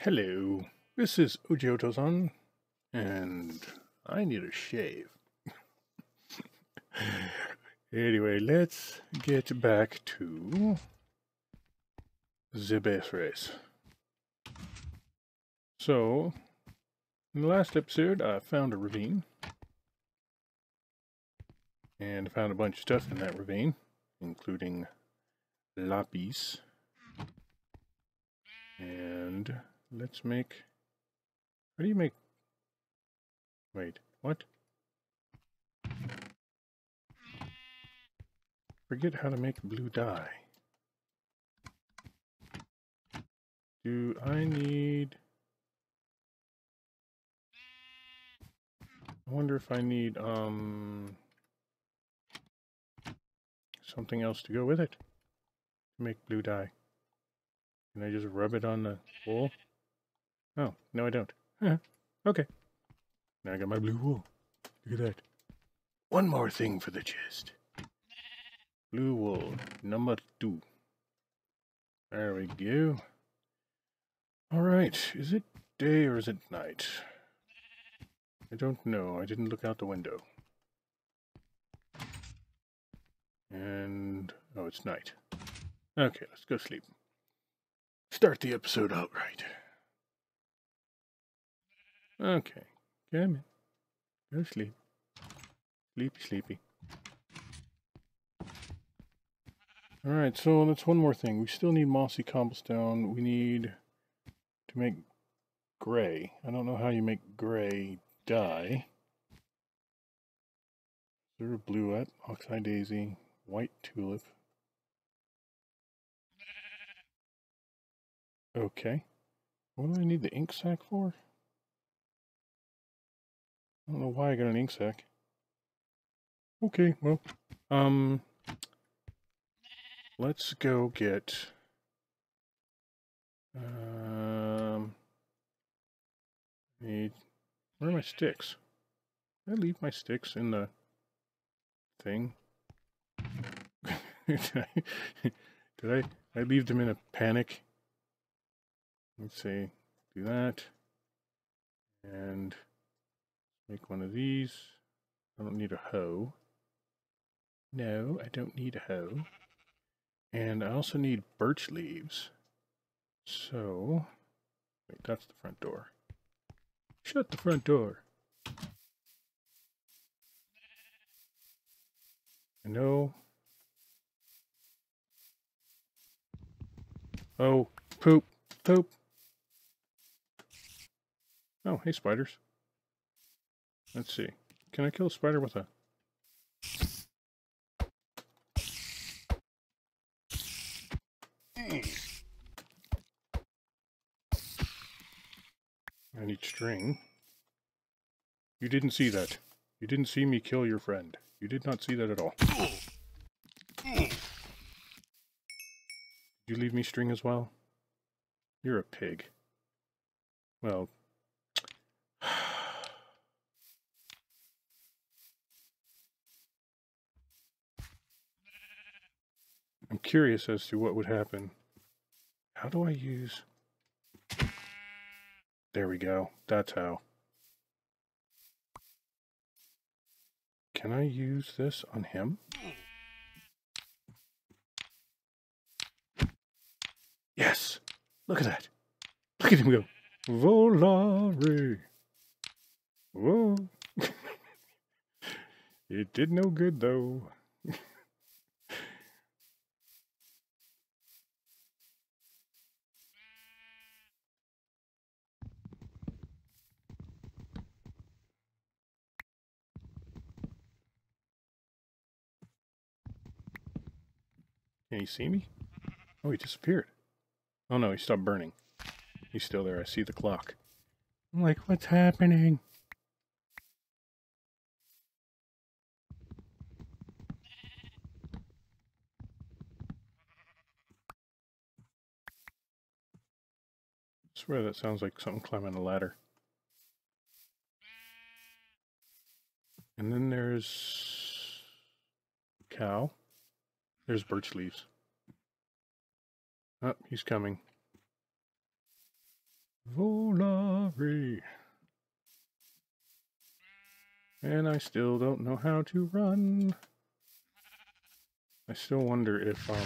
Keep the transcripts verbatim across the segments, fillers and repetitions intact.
Hello, this is OjiiOtousan, and I need a shave. Anyway, let's get back to the base race. So, in the last episode, I found a ravine. And found a bunch of stuff in that ravine, including lapis. And let's make... How do you make... Wait, what? Forget how to make blue dye. Do I need... I wonder if I need, um... something else to go with it to make blue dye. Can I just rub it on the wool? Oh, no I don't. Huh. Okay. Now I got my blue wool. Look at that. One more thing for the chest. Blue wool, number two. There we go. Alright, is it day or is it night? I don't know. I didn't look out the window. And... oh, it's night. Okay, let's go sleep. Start the episode out right. Okay, come in. Go sleep. Sleepy, sleepy. Alright, so that's one more thing. We still need mossy cobblestone. We need to make gray. I don't know how you make gray dye. Is there a blue up? Oxeye daisy. White tulip. Okay, what do I need the ink sac for? I don't know why I got an ink sac. Okay, well, um, let's go get, um, need, where are my sticks? Did I leave my sticks in the thing? Did I, did I, I leave them in a panic? Let's see, do that, and make one of these. I don't need a hoe. No, I don't need a hoe. And I also need birch leaves. So, wait, that's the front door. Shut the front door. I know. Oh, poop, poop. Oh, hey, spiders. Let's see. Can I kill a spider with a... I need string. You didn't see that. You didn't see me kill your friend. You did not see that at all. Did you leave me string as well? You're a pig. Well... I'm curious as to what would happen. How do I use... There we go. That's how. Can I use this on him? Yes! Look at that! Look at him go! Volare! Whoa! It did no good though. Can you see me? Oh, he disappeared. Oh no, he stopped burning. He's still there. I see the clock. I'm like, what's happening? I swear that sounds like something climbing a ladder. And then there's... cow. There's birch leaves. Oh, he's coming. Volare. And I still don't know how to run. I still wonder if, um...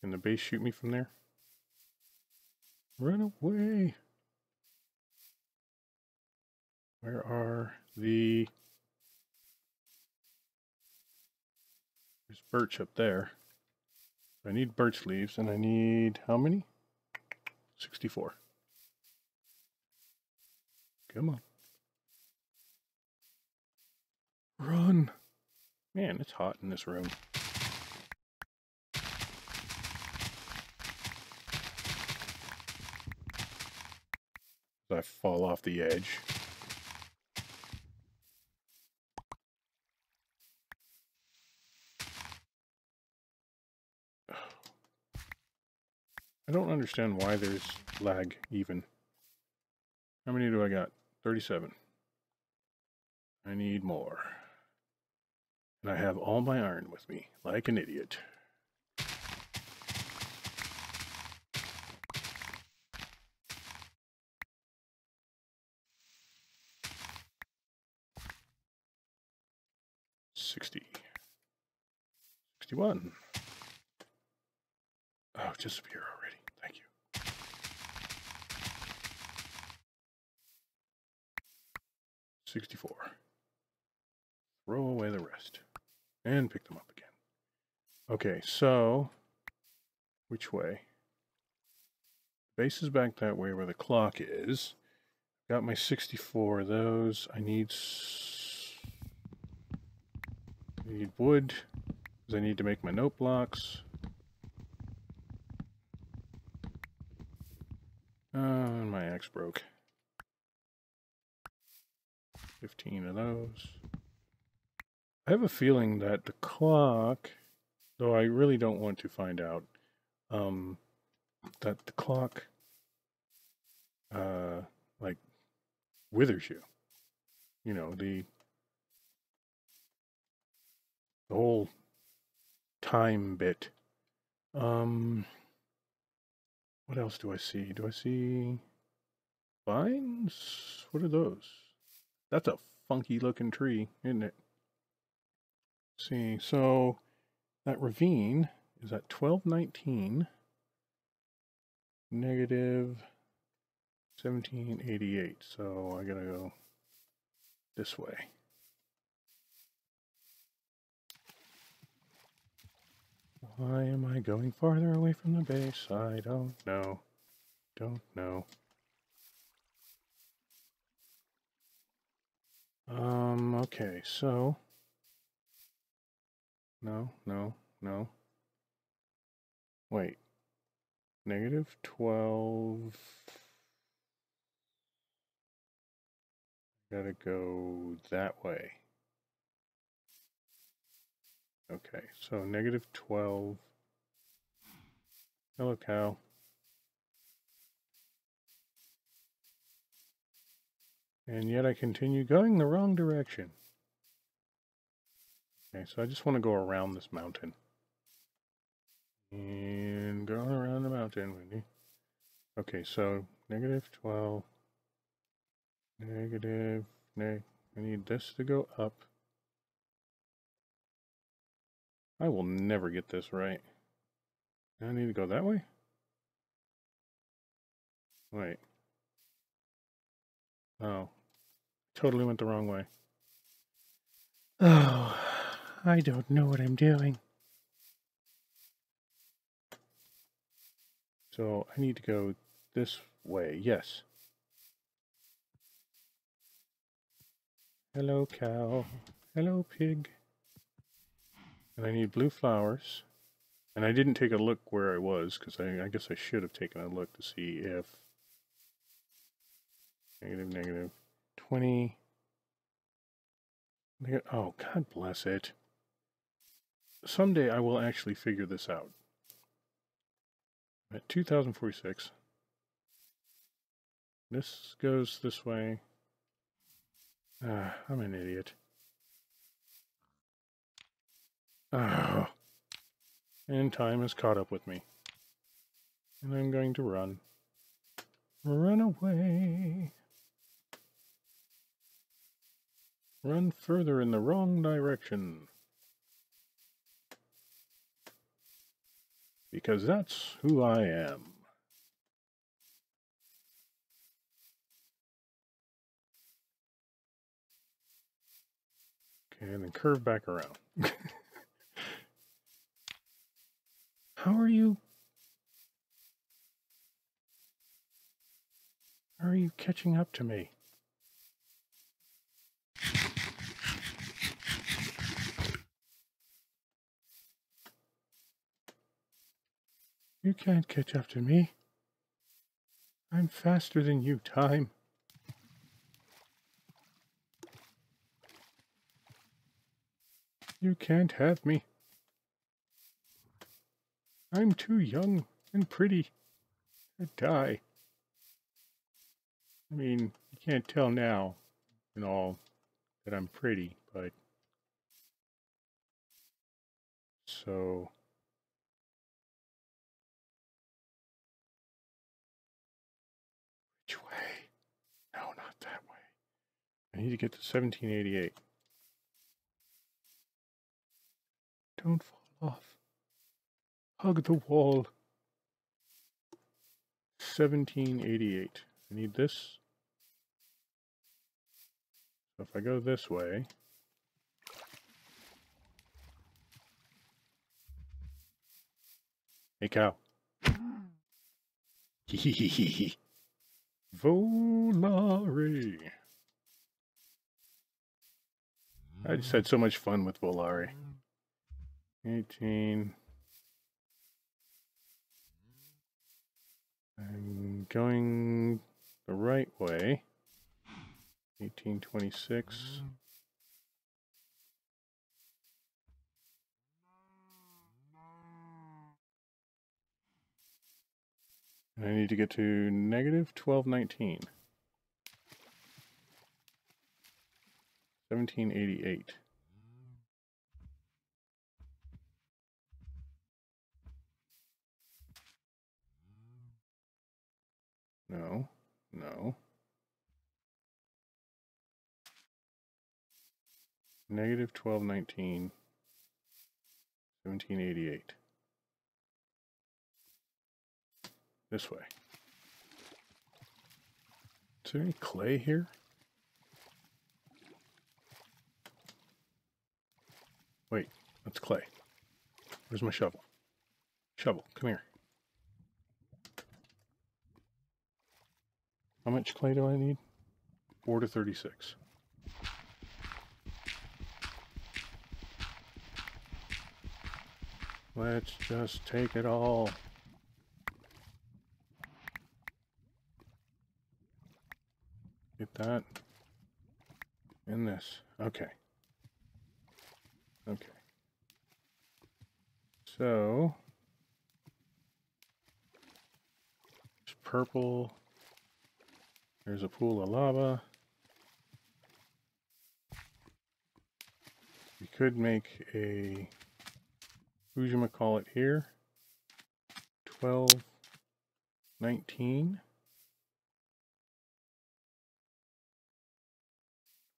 can the base shoot me from there? Run away! Where are the... there's birch up there. I need birch leaves, and I need how many? sixty-four. Come on. Run! Man, it's hot in this room. I fall off the edge. I don't understand why there's lag even. How many do I got? thirty-seven. I need more. And I have all my iron with me, like an idiot. sixty. sixty-one. Oh, disappear already. Thank you. sixty-four. Throw away the rest. And pick them up again. Okay, so... which way? The base is back that way where the clock is. Got my sixty-four of those. I need... I need wood, because I need to make my note blocks. Uh, my axe broke. fifteen of those. I have a feeling that the clock, though I really don't want to find out, um, that the clock, uh, like, withers you. You know, the... the whole time bit. Um, what else do I see? Do I see vines? What are those? That's a funky looking tree, isn't it? Let's see, so that ravine is at twelve nineteen, negative seventeen eighty-eight. So I gotta go this way. Why am I going farther away from the base? I don't know. Don't know. Um, okay, so... no, no, no. Wait. Negative twelve... gotta go that way. Okay, so negative twelve. Hello, cow. And yet I continue going the wrong direction. Okay, so I just want to go around this mountain. And go around the mountain, Wendy. Okay, so negative twelve. Negative, neg- I need this to go up. I will never get this right. I need to go that way? Wait. Oh. Totally went the wrong way. Oh, I don't know what I'm doing. So I need to go this way, yes. Hello, cow. Hello, pig. And I need blue flowers, and I didn't take a look where I was, because I, I guess I should have taken a look to see if... negative, negative, twenty... negative, oh, God bless it. Someday I will actually figure this out. At two thousand forty-six, this goes this way. Ah, I'm an idiot. and time has caught up with me. And I'm going to run. Run away. Run further in the wrong direction. Because that's who I am. Okay, and then curve back around. How are you? How are you catching up to me? You can't catch up to me. I'm faster than you, time. You can't have me. I'm too young and pretty to die. I mean, you can't tell now and all that I'm pretty, but... So... Which way? No, not that way. I need to get to seventeen eighty-eight. Don't fall off. Hug the wall. seventeen eighty-eight. I need this. So if I go this way. Hey, cow. Hehehehe. Volare. I just had so much fun with Volare. eighteen. I'm going the right way. eighteen twenty-six. And I need to get to negative twelve nineteen. seventeen eighty-eight. No, no. Negative twelve nineteen, seventeen eighty eight. This way. Is there any clay here? Wait, that's clay. Where's my shovel? Shovel, come here. How much clay do I need? four to thirty-six. Let's just take it all. Get that. And this. Okay. Okay. So. It's purple. There's a pool of lava. We could make a, what do you call it here? twelve nineteen.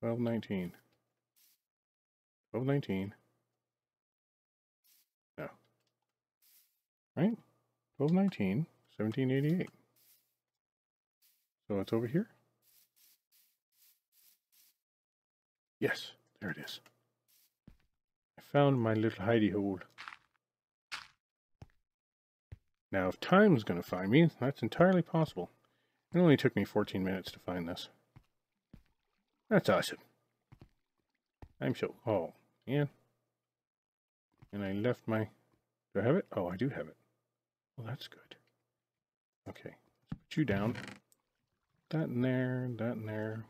twelve nineteen. twelve nineteen. No. Right? twelve nineteen, seventeen eighty-eight. So it's over here? Yes, there it is. I found my little hidey hole. Now if time's going to find me, that's entirely possible. It only took me fourteen minutes to find this. That's awesome. I'm so... Oh, yeah. And I left my... Do I have it? Oh, I do have it. Well, that's good. Okay, let's put you down. That in there, that in there,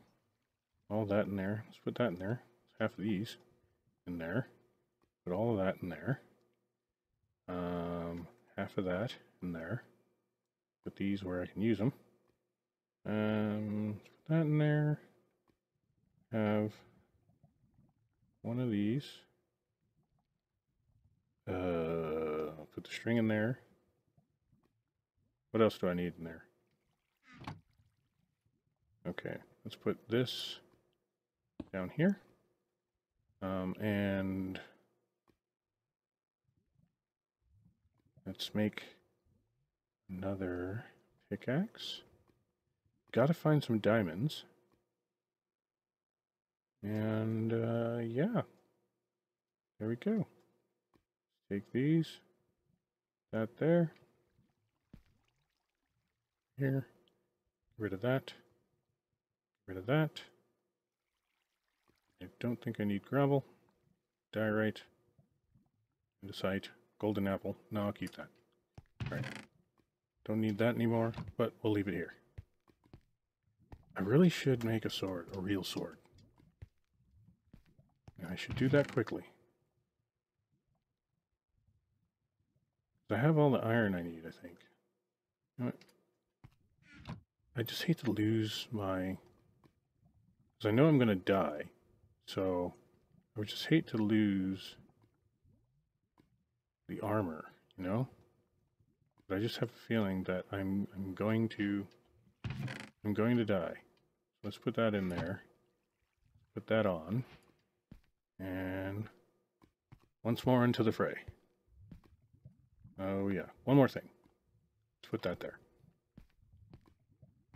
all that in there. Let's put that in there. Half of these in there. Put all of that in there. Um, half of that in there. Put these where I can use them. Um, put that in there. Have one of these. Uh, Put the string in there. What else do I need in there? Okay, let's put this down here. Um, and let's make another pickaxe. Gotta find some diamonds. And uh, yeah, there we go. Take these, that there, here, get rid of that, get rid of that. I don't think I need gravel, diorite, andesite, golden apple. No, I'll keep that. All right, don't need that anymore, but we'll leave it here. I really should make a sword, a real sword. And I should do that quickly. I have all the iron I need, I think. You know what? I just hate to lose my... Because I know I'm going to die. So I would just hate to lose the armor, you know? But I just have a feeling that I'm, I'm going to... I'm going to die. Let's put that in there. Put that on. And... once more into the fray. Oh yeah, one more thing. Let's put that there.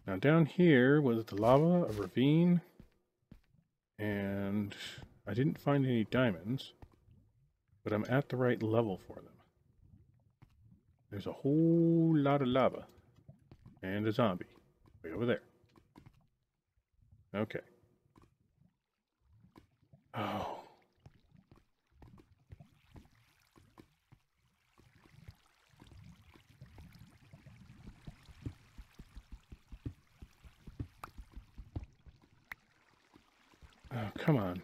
Now down here was the lava, a ravine, and I didn't find any diamonds, but I'm at the right level for them. There's a whole lot of lava and a zombie way over there. Okay. Oh. Oh, come on.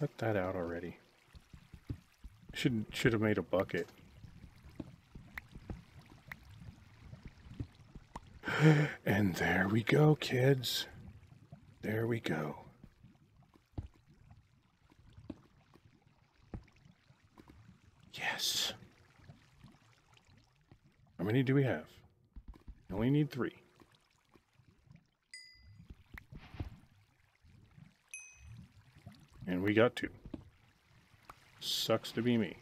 Let that out already. Should should have made a bucket. And there we go, kids. There we go. Yes. How many do we have? We only need three. And we got two. Sucks to be me.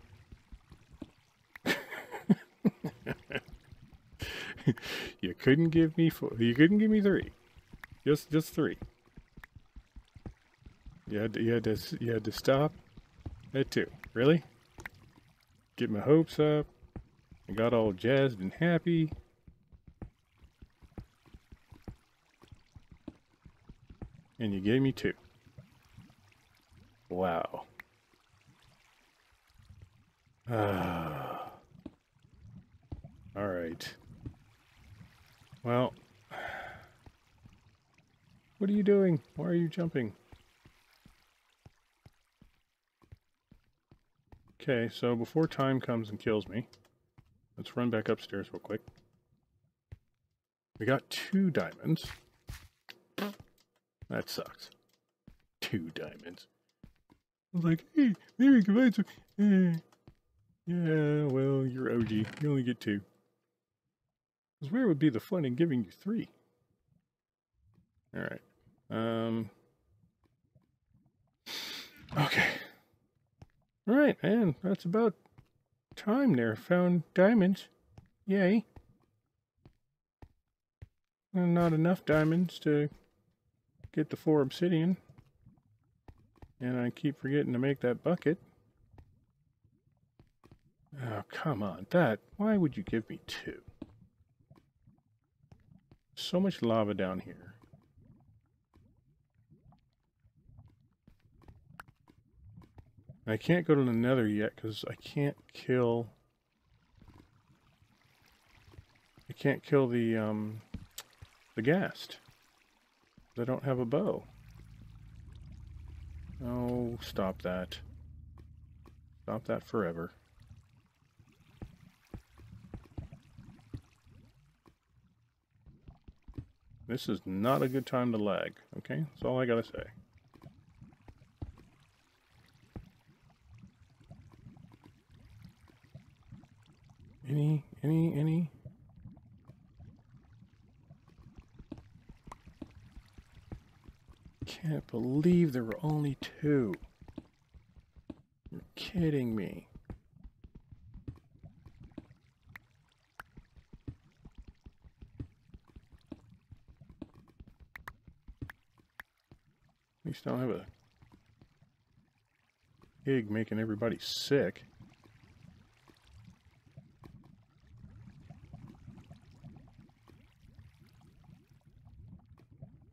You couldn't give me four. You couldn't give me three. Just, just three. You had to, you had to, you had to stop at two. Really? Get my hopes up. I got all jazzed and happy. And you gave me two. Wow. Ah. All right. Well, what are you doing? Why are you jumping? Okay, so before time comes and kills me, let's run back upstairs real quick. We got two diamonds. That sucks. Two diamonds. I was like, hey, maybe we can find some. Uh, yeah, well, you're O G. You only get two. Because where would be the fun in giving you three? Alright. Um. Okay. Alright, and that's about time there. Found diamonds. Yay. And not enough diamonds to get the four obsidian. And I keep forgetting to make that bucket. Oh, come on. That, why would you give me two? So much lava down here. I can't go to the nether yet because I can't kill... I can't kill the, um, the ghast. I don't have a bow. Oh, stop that. Stop that forever. This is not a good time to lag, okay? That's all I gotta say. Any, any, any? Can't believe there were only two. You're kidding me. At least I don't have a pig making everybody sick.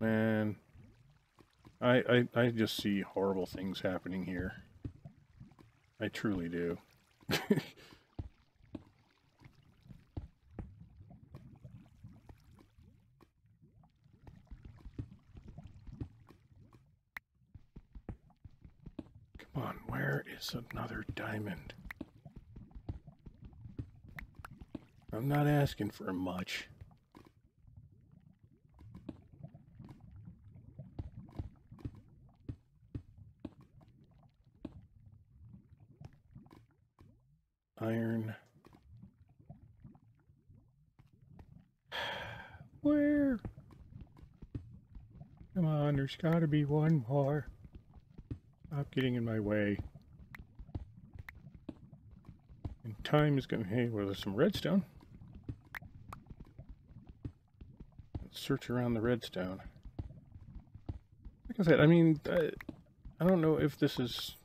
Man, I, I, I just see horrible things happening here. I truly do. Come on, where is another diamond? I'm not asking for much. Iron. Where? Come on, there's gotta be one more. Stop getting in my way. And time is gonna... Hey, well, there's some redstone. Let's search around the redstone. Like I said, I mean, I, I don't know if this is...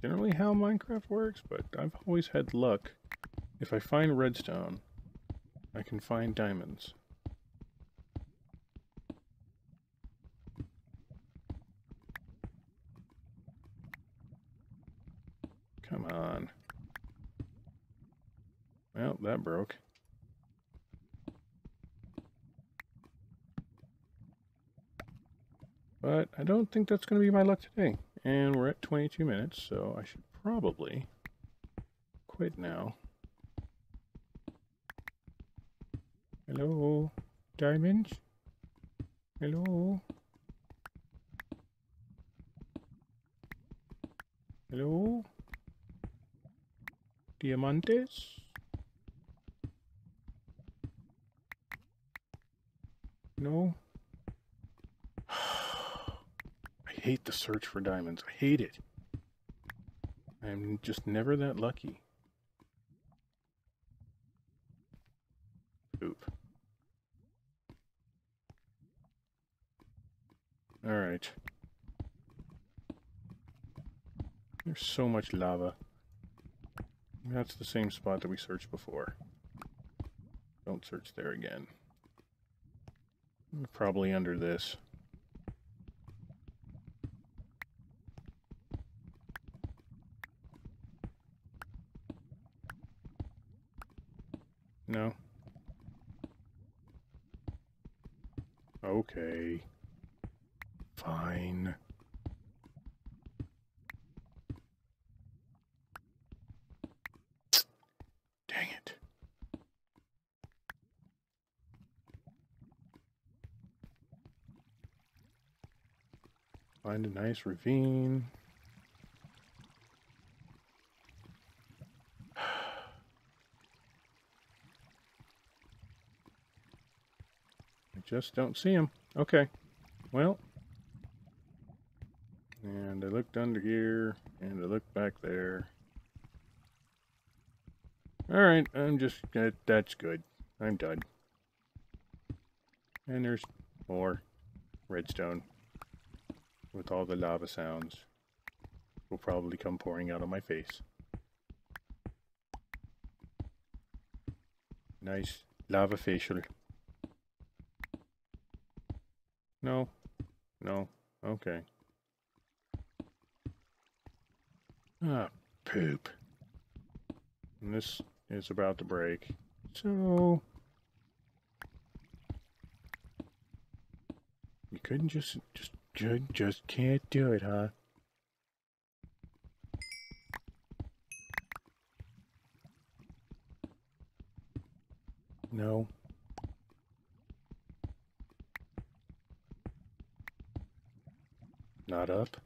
generally how Minecraft works, but I've always had luck. If I find redstone, I can find diamonds. Come on. Well, that broke. But I don't think that's going to be my luck today. And we're at twenty-two minutes, so I should probably quit now. Hello, diamonds? Hello? Hello? Diamantes? No? I hate the search for diamonds. I hate it. I'm just never that lucky. Oop. Alright. There's so much lava. That's the same spot that we searched before. Don't search there again. Probably under this. No. Okay. Fine. Dang it. Find a nice ravine. Just don't see him. Okay. Well. And I looked under here. And I looked back there. Alright. I'm just... That, that's good. I'm done. And there's more redstone. With all the lava sounds. Will probably come pouring out of my face. Nice lava facial. No, no, okay. Ah, poop. And this is about to break. So... You couldn't just, just, just, just can't do it, huh? No. Not up.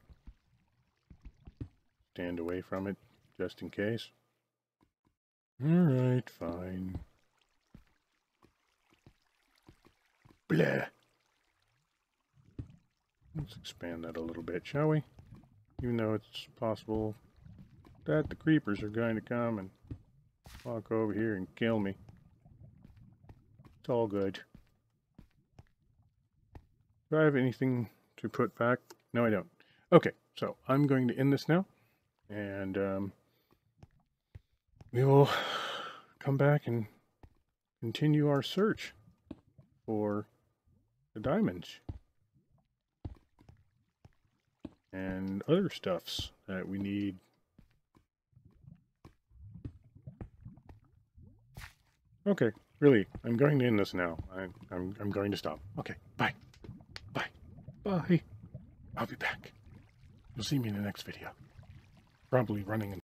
Stand away from it, just in case. Alright, fine. Blah. Let's expand that a little bit, shall we? Even though it's possible that the creepers are going to come and walk over here and kill me. It's all good. Do I have anything to put back? No, I don't. Okay, so I'm going to end this now. And um, we will come back and continue our search for the diamonds. And other stuffs that we need. Okay, really, I'm going to end this now. I'm, I'm, I'm going to stop. Okay, bye. Bye. Bye. I'll be back. You'll see me in the next video. Probably running in